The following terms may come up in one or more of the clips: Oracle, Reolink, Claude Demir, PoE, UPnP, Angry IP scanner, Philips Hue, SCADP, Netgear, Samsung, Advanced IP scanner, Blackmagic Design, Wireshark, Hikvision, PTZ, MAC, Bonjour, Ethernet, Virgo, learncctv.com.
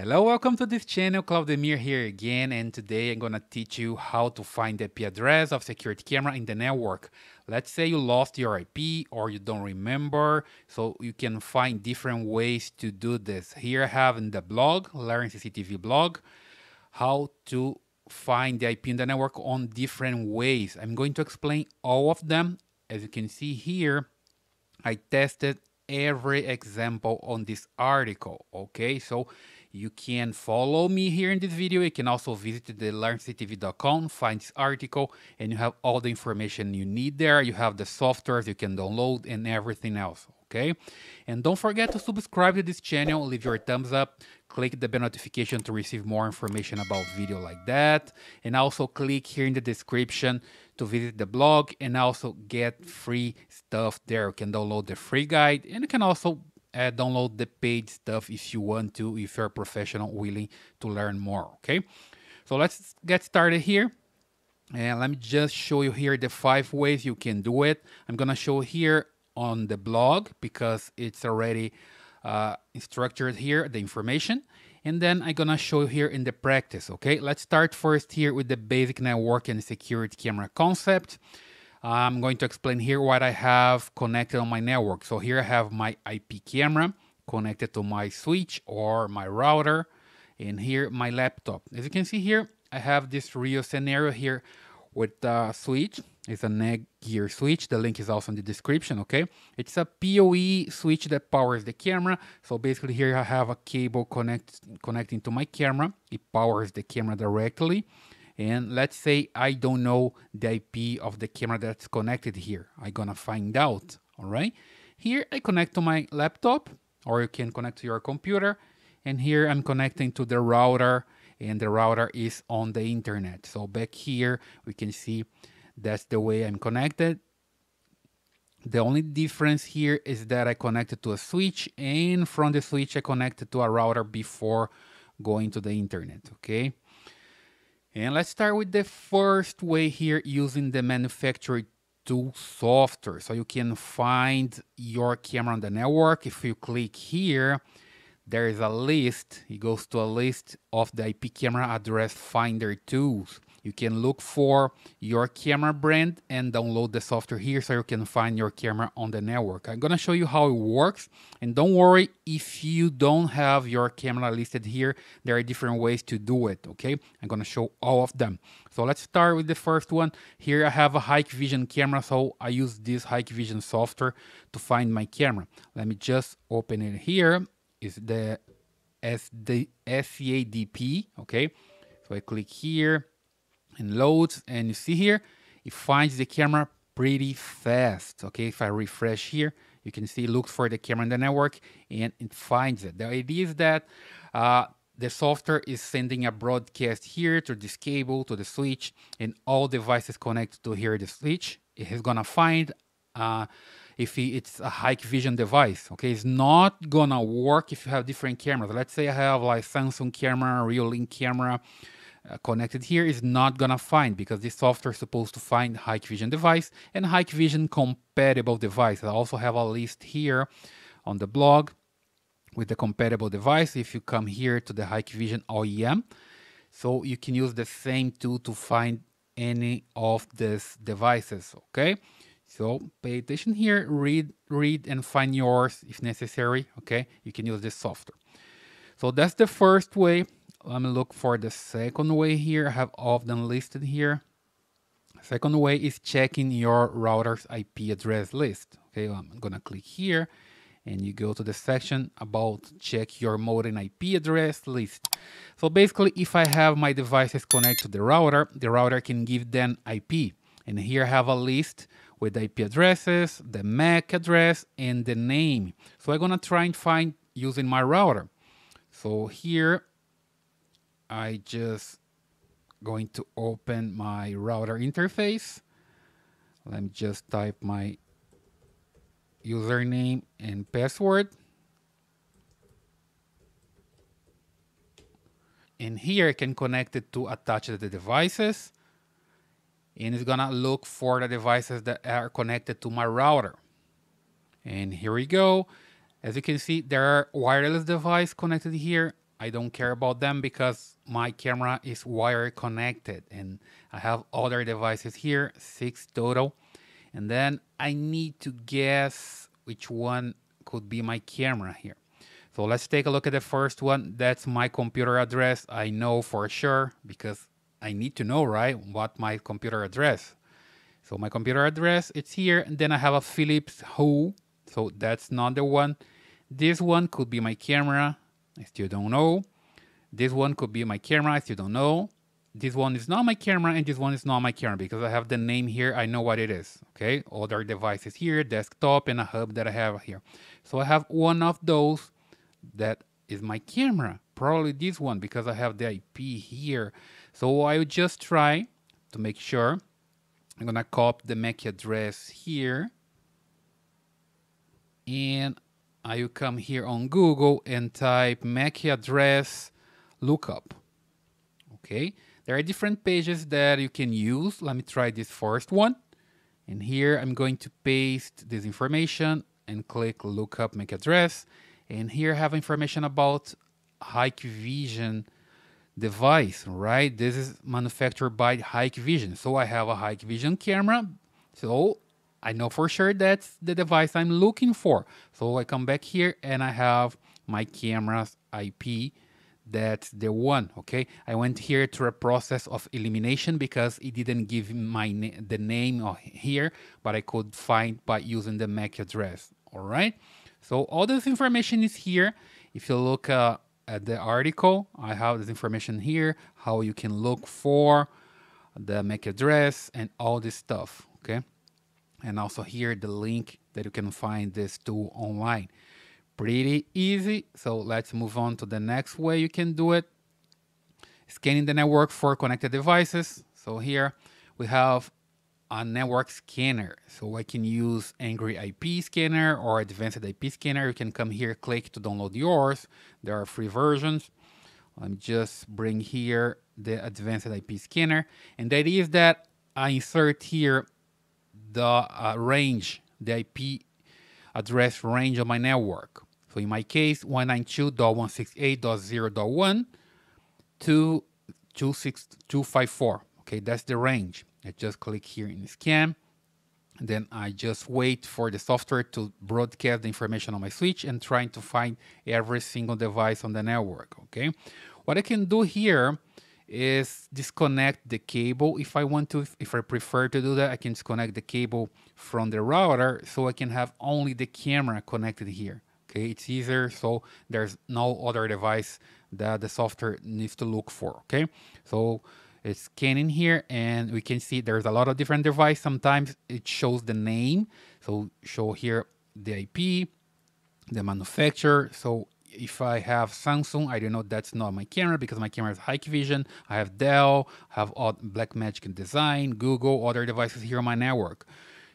Hello, welcome to this channel, Claude Demir here again, and today I'm gonna teach you how to find the IP address of security camera in the network. Let's say you lost your IP or you don't remember, so you can find different ways to do this. Here I have in the blog, learncctv blog, how to find the IP in the network on different ways. I'm going to explain all of them. As you can see here, I tested every example on this article, okay? So you can follow me here in this video. You can also visit the learncctv.com, find this article, and you have all the information you need there. You have the softwares you can download and everything else, okay? And don't forget to subscribe to this channel, leave your thumbs up, click the bell notification to receive more information about video like that. And also click here in the description to visit the blog and also get free stuff there. You can download the free guide and you can also download the paid stuff if you want to, if you're a professional willing to learn more, okay? So let's get started here. And let me just show you here the 5 ways you can do it. I'm gonna show here on the blog because it's already structured here, the information. And then I'm gonna show you here in the practice, okay? Let's start first here with the basic network and security camera concept. I'm going to explain here what I have connected on my network. So here I have my IP camera connected to my switch or my router, and here my laptop. As you can see here, I have this real scenario here with the switch. It's a Netgear switch. The link is also in the description, okay? It's a PoE switch that powers the camera. So basically here I have a cable connecting to my camera. It powers the camera directly. And let's say I don't know the IP of the camera that's connected here. I'm gonna find out, all right? Here I connect to my laptop, or you can connect to your computer. And here I'm connecting to the router, and the router is on the internet. So back here, we can see that's the way I'm connected. The only difference here is that I connected to a switch, and from the switch, I connected to a router before going to the internet, okay? And let's start with the first way here using the manufacturer tool software. So you can find your camera on the network. If you click here, there is a list. It goes to a list of the IP camera address finder tools. You can look for your camera brand and download the software here so you can find your camera on the network. I'm gonna show you how it works. And don't worry if you don't have your camera listed here, there are different ways to do it, okay? I'm gonna show all of them. So let's start with the first one. Here I have a Hikvision camera, so I use this Hikvision software to find my camera. Let me just open it here. It's the SCADP, okay? So I click here and loads, and you see here, it finds the camera pretty fast, okay? If I refresh here, you can see it looks for the camera in the network and it finds it. The idea is that the software is sending a broadcast here to this cable, to the switch, and all devices connected to here, the switch, it is gonna find if it's a Hikvision device, okay? It's not gonna work if you have different cameras. Let's say I have like Samsung camera, Reolink camera, connected here is not gonna find because this software is supposed to find Hikvision device and Hikvision compatible device. I also have a list here on the blog with the compatible device. If you come here to the Hikvision OEM, so you can use the same tool to find any of these devices, okay? So pay attention here, read and find yours if necessary, okay? You can use this software. So that's the first way. Let me look for the second way here. I have all of them listed here. Second way is checking your router's IP address list. Okay, I'm gonna click here and you go to the section about check your modem IP address list. So basically if I have my devices connected to the router can give them IP. And here I have a list with IP addresses, the MAC address and the name. So I'm gonna try and find using my router. So here, I just going to open my router interface. Let me just type my username and password. And here I can connect it to attach to the devices. And it's gonna look for the devices that are connected to my router. And here we go. As you can see, there are wireless devices connected here I don't care about them because my camera is wire connected, and I have other devices here, 6 total. And then I need to guess which one could be my camera here. So let's take a look at the first one. That's my computer address. I know for sure because I need to know, right, what my computer address. So my computer address, it's here. And then I have a Philips Hue. So that's not the one. This one could be my camera. I still don't know. This one could be my camera. I still don't know. This one is not my camera, and this one is not my camera because I have the name here. I know what it is. Okay. Other devices here, desktop, and a hub that I have here. So I have one of those that is my camera. Probably this one because I have the IP here. So I will just try to make sure. I'm going to copy the MAC address here. And I will come here on Google and type MAC address lookup. Okay. There are different pages that you can use. Let me try this first one. And here I'm going to paste this information and click lookup MAC address. And here I have information about Hikvision device, right? This is manufactured by Hikvision. So I have a Hikvision camera. So I know for sure that's the device I'm looking for. So I come back here and I have my camera's IP. That's the one, okay? I went here to a process of elimination because it didn't give my the name here, but I could find by using the MAC address, all right? So all this information is here. If you look at the article, I have this information here, how you can look for the MAC address and all this stuff, okay? And also here, the link that you can find this tool online. Pretty easy. So let's move on to the next way you can do it. Scanning the network for connected devices. So here we have a network scanner. So I can use Angry IP scanner or Advanced IP scanner. You can come here, click to download yours. There are free versions. Let me just bring here the Advanced IP scanner. And that is that I insert here the range, the IP address range of my network. So in my case, 192.168.0.1 to 26254. Okay, that's the range. I just click here in scan. And then I just wait for the software to broadcast the information on my switch and trying to find every single device on the network. Okay, what I can do here is disconnect the cable if I want to. If I prefer to do that, I can disconnect the cable from the router so I can have only the camera connected here. Okay, it's easier, so there's no other device that the software needs to look for. Okay, so it's scanning here and we can see there's a lot of different devices. Sometimes it shows the name, so show here the IP, the manufacturer. So if I have Samsung, I don't know, that's not my camera because my camera is Hikvision. I have Dell, I have Blackmagic Design, Google, other devices here on my network.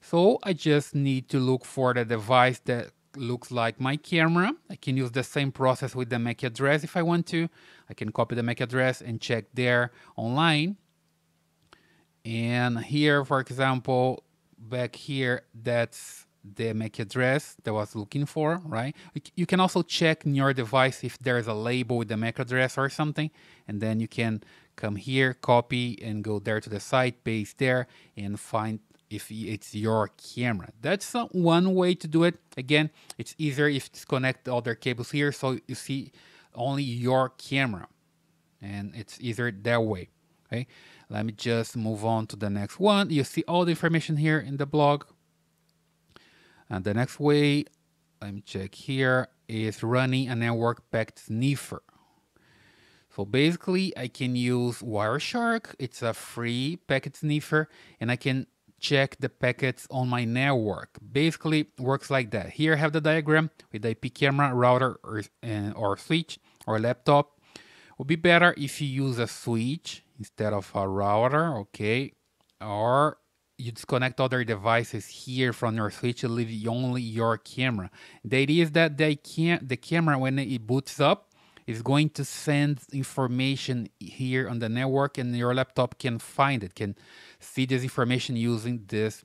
So I just need to look for the device that looks like my camera. I can use the same process with the MAC address if I want to. I can copy the MAC address and check there online. And here, for example, back here, that's the MAC address that I was looking for, right? You can also check in your device if there is a label with the MAC address or something, and then you can come here, copy, and go there to the site, paste there, and find if it's your camera. That's one way to do it. Again, it's easier if you disconnect the other cables here, so you see only your camera, and it's easier that way. Okay, let me just move on to the next one. You see all the information here in the blog. And the next way, let me check here, is running a network packet sniffer. So basically, I can use Wireshark. It's a free packet sniffer, and I can check the packets on my network. Basically, works like that. Here I have the diagram with the IP camera, router, or switch, or laptop. It would be better if you use a switch instead of a router, okay? Or you disconnect other devices here from your switch, leave only your camera. The idea is that the camera, when it boots up, is going to send information here on the network, and your laptop can find it, can see this information using this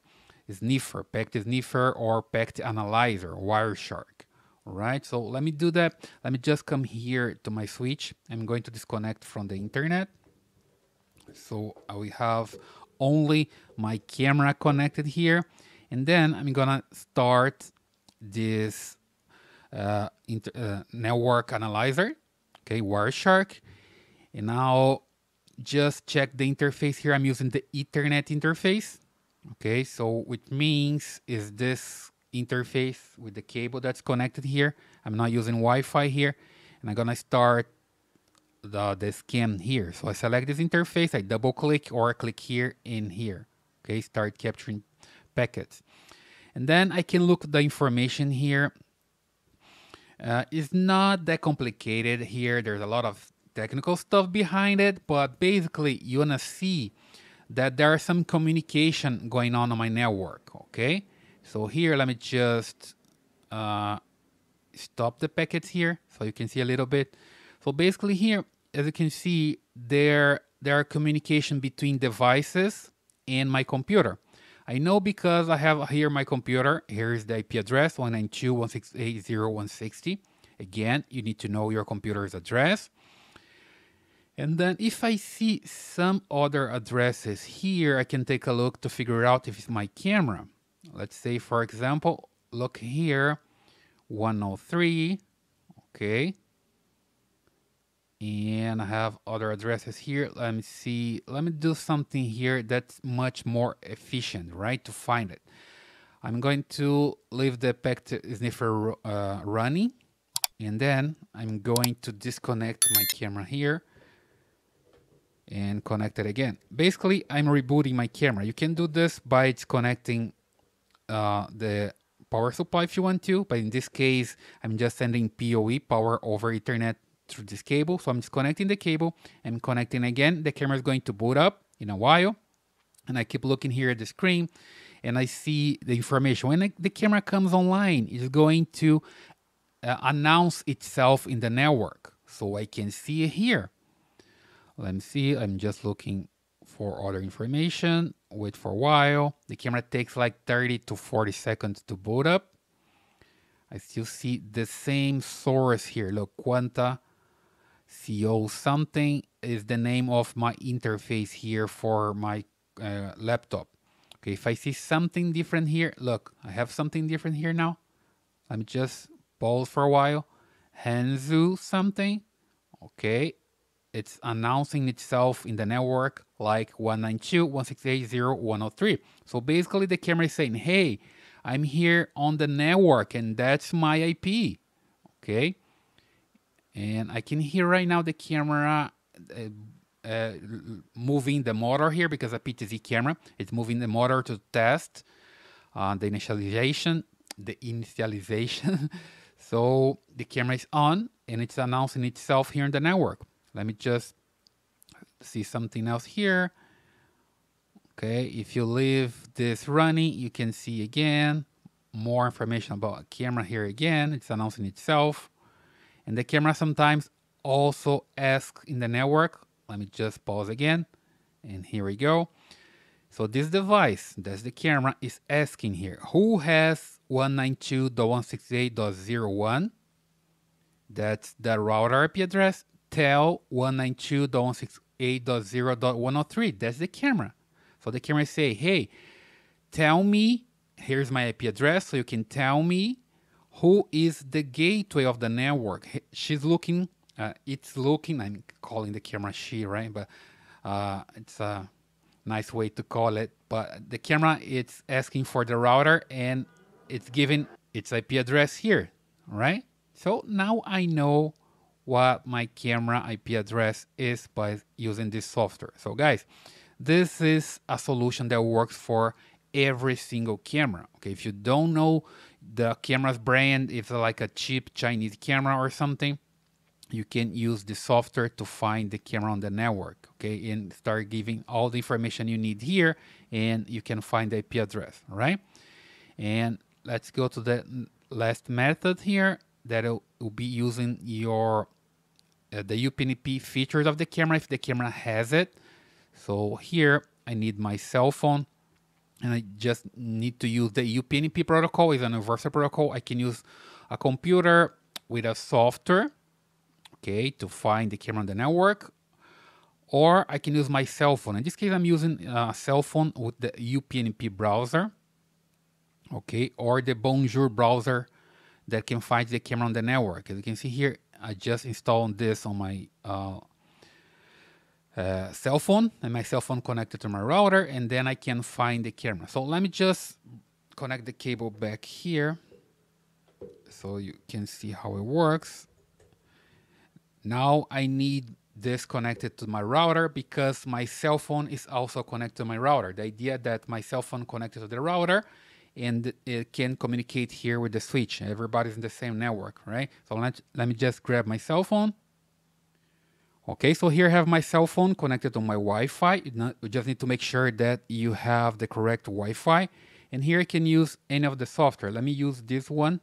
sniffer, packet sniffer or packet analyzer, Wireshark. right? So let me do that. Let me just come here to my switch. I'm going to disconnect from the internet. So I will have only my camera connected here. And then I'm gonna start this network analyzer, okay, Wireshark. And now just check the interface here. I'm using the Ethernet interface. Okay, so which means is this interface with the cable that's connected here. I'm not using Wi-Fi here. And I'm gonna start the scan here. So I select this interface, I double click or I click here in here. Okay, start capturing packets. And then I can look at the information here. It's not that complicated here. There's a lot of technical stuff behind it, but basically you wanna see that there are some communication going on my network, okay? So here, let me just stop the packets here so you can see a little bit. So basically here, as you can see, there are communication between devices and my computer. I know because I have here my computer, here is the IP address, 192.168.0.160. Again, you need to know your computer's address. And then if I see some other addresses here, I can take a look to figure out if it's my camera. Let's say, for example, look here, 103, okay. And I have other addresses here. Let me see, let me do something here that's much more efficient, right, to find it. I'm going to leave the packet sniffer running, and then I'm going to disconnect my camera here and connect it again. Basically, I'm rebooting my camera. You can do this by disconnecting the power supply if you want to, but in this case, I'm just sending PoE, power over Ethernet, through this cable. So I'm disconnecting the cable and connecting again. The camera is going to boot up in a while. And I keep looking here at the screen and I see the information. When the camera comes online, it's going to announce itself in the network. So I can see it here. Let me see, I'm just looking for other information, wait for a while. The camera takes like 30 to 40 seconds to boot up. I still see the same source here. Look, Quanta CO something is the name of my interface here for my laptop. Okay, if I see something different here, look, I have something different here now. Let me just pause for a while. Hanzu something, okay. It's announcing itself in the network like 192.168.0.103. So basically the camera is saying, hey, I'm here on the network and that's my IP, okay? And I can hear right now the camera moving the motor here because a PTZ camera, it's moving the motor to test the initialization. So the camera is on and it's announcing itself here in the network. Let me just see something else here. Okay, if you leave this running, you can see again, more information about a camera here again, it's announcing itself. And the camera sometimes also asks in the network. Let me just pause again, and here we go. So this device, that's the camera, is asking here, who has 192.168.0.1? That's the router IP address. Tell 192.168.0.103. That's the camera. So the camera say, hey, tell me, here's my IP address, so you can tell me who is the gateway of the network. She's looking, it's looking, I'm calling the camera she, right? But it's a nice way to call it. But the camera, it's asking for the router and it's giving its IP address here, right? So now I know what my camera IP address is by using this software. So guys, this is a solution that works for every single camera. Okay, if you don't know the camera's brand, if it's like a cheap Chinese camera or something, you can use the software to find the camera on the network, okay, and start giving all the information you need here, and you can find the IP address, all right? And let's go to the last method here that will be using your the UPnP features of the camera if the camera has it. So here I need my cell phone and I just need to use the UPnP protocol. It's a universal protocol. I can use a computer with a software, okay, to find the camera on the network, or I can use my cell phone. In this case, I'm using a cell phone with the UPnP browser, okay, or the Bonjour browser that can find the camera on the network. As you can see here, I just installed this on my cell phone, and my cell phone connected to my router, and then I can find the camera. So let me just connect the cable back here so you can see how it works. Now I need this connected to my router because my cell phone is also connected to my router. The idea that my cell phone connected to the router and it can communicate here with the switch. Everybody's in the same network, right? So let me just grab my cell phone. Okay, so here I have my cell phone connected to my Wi-Fi. You just need to make sure that you have the correct Wi-Fi. And here I can use any of the software. Let me use this one.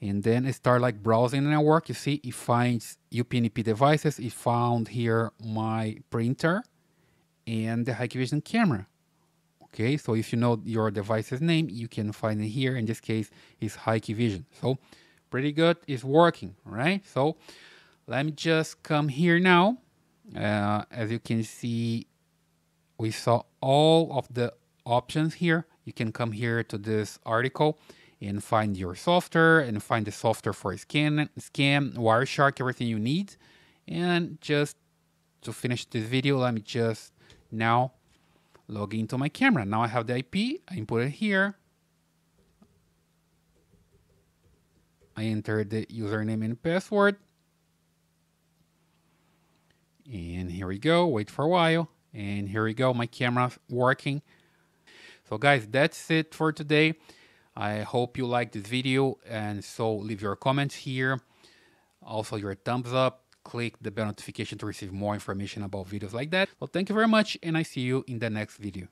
And then I start like browsing the network. You see, it finds UPnP devices. It found here my printer and the Hikvision camera. Okay, so if you know your device's name, you can find it here. In this case, it's Hikvision. So pretty good, it's working, right? So let me just come here now. As you can see, we saw all of the options here. You can come here to this article and find your software and find the software for scan, Wireshark, everything you need. And just to finish this video, let me just now log into my camera. Now I have the IP, I input it here. I enter the username and password. And here we go, wait for a while. And here we go, my camera's working. So guys, that's it for today. I hope you liked this video, and so leave your comments here. Also your thumbs up. Click the bell notification to receive more information about videos like that. Well, thank you very much, and I see you in the next video.